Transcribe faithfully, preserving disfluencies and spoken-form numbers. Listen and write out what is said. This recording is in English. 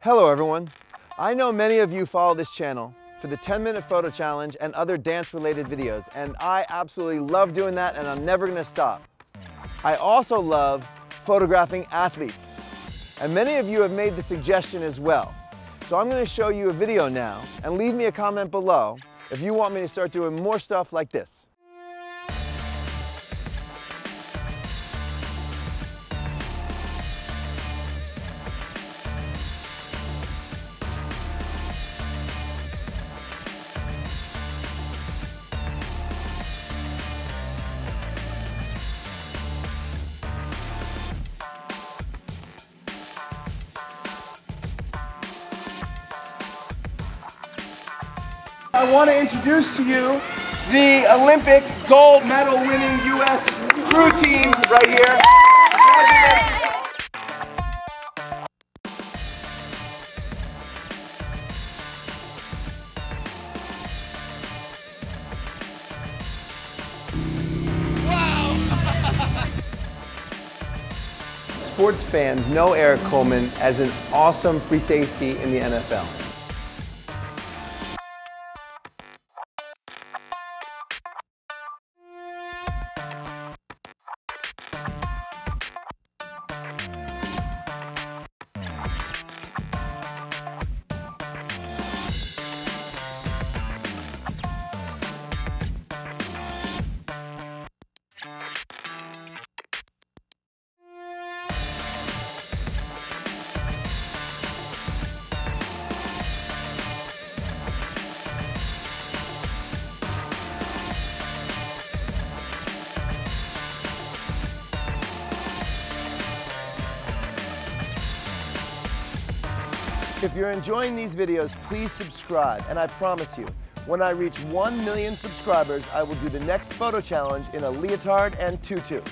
Hello everyone. I know many of you follow this channel for the ten minute photo challenge and other dance related videos, and I absolutely love doing that and I'm never gonna stop. I also love photographing athletes, and many of you have made the suggestion as well. So I'm gonna show you a video now, and leave me a comment below if you want me to start doing more stuff like this. I want to introduce to you the Olympic gold medal winning U S crew team right here. Wow! Sports fans know Eric Coleman as an awesome free safety in the N F L. If you're enjoying these videos, please subscribe, and I promise you, when I reach one million subscribers, I will do the next photo challenge in a leotard and tutu.